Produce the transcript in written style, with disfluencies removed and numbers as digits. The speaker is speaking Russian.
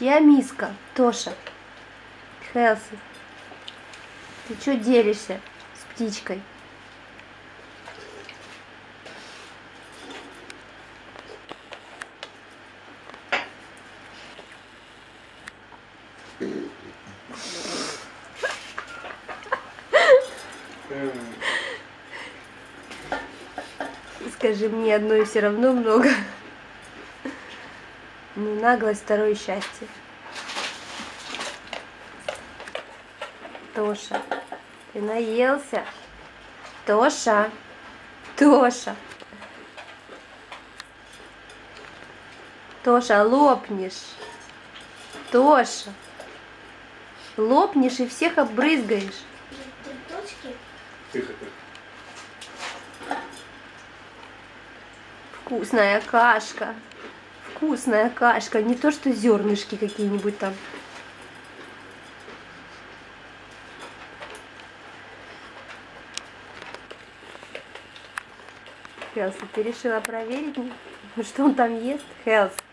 Чья миска? Тоша. Хелси. Ты что делишься с птичкой? Скажи мне одно и все равно много. Ну, наглость, второе счастье. Тоша, ты наелся? Тоша, Тоша. Тоша, лопнешь. Тоша. Лопнешь и всех обрызгаешь. Тихо. Вкусная кашка. Вкусная кашка. Не то, что зернышки какие-нибудь там. Хелси, ты решила проверить, что он там ест? Хелси.